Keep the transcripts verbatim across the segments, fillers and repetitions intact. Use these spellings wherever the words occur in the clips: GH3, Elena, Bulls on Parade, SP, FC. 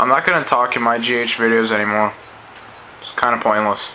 I'm not going to talk in my G H videos anymore. It's kind of pointless.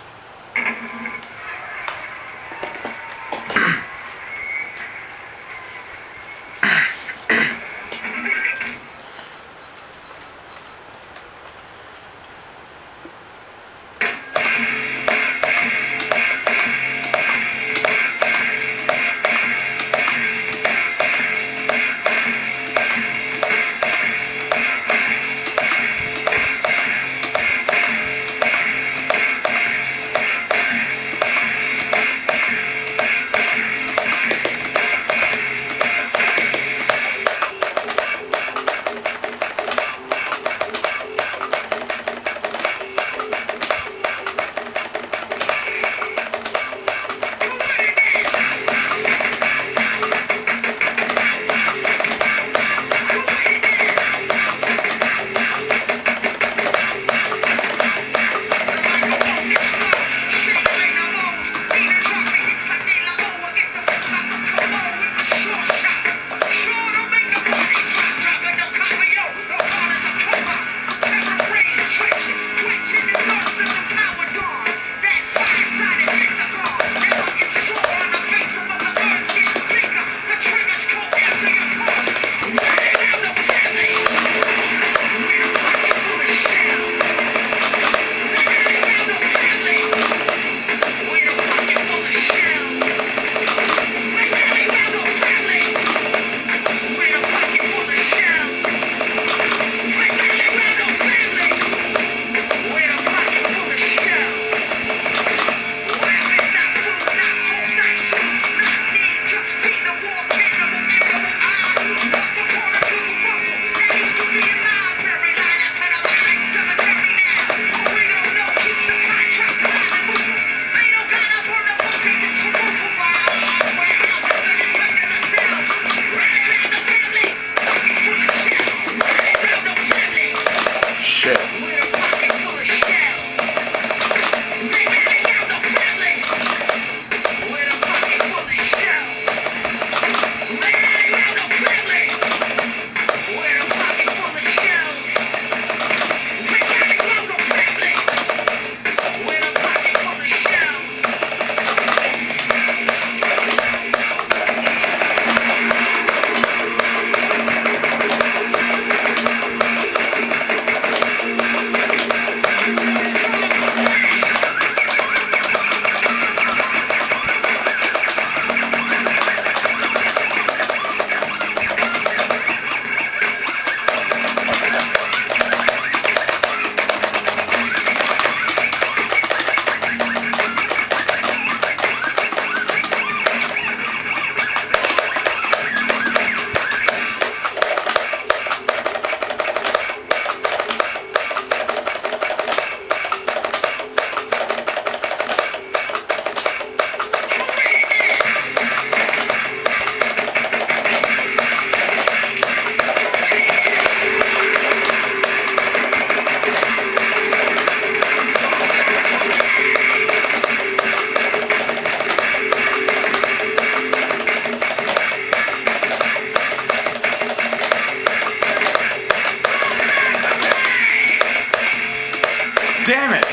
Damn it!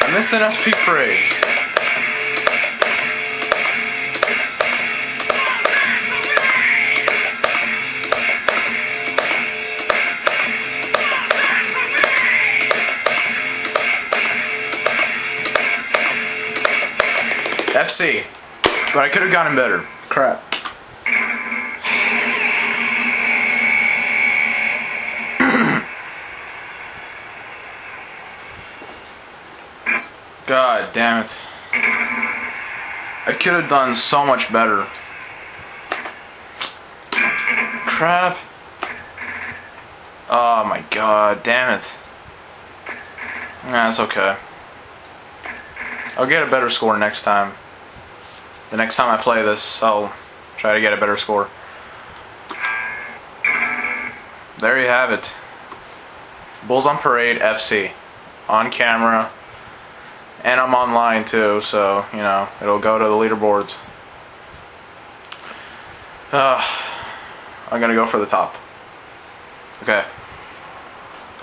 I missed an S P phrase. F C. But I could have gotten better. Crap. God damn it. I could have done so much better. Crap. Oh my god, damn it. Nah, it's okay. I'll get a better score next time. The next time I play this, I'll try to get a better score. There you have it. Bulls on Parade F C. On camera. And I'm online too, so, you know, it'll go to the leaderboards. Uh, I'm gonna go for the top. Okay.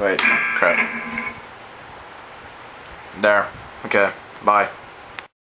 Wait, crap. There. Okay, bye.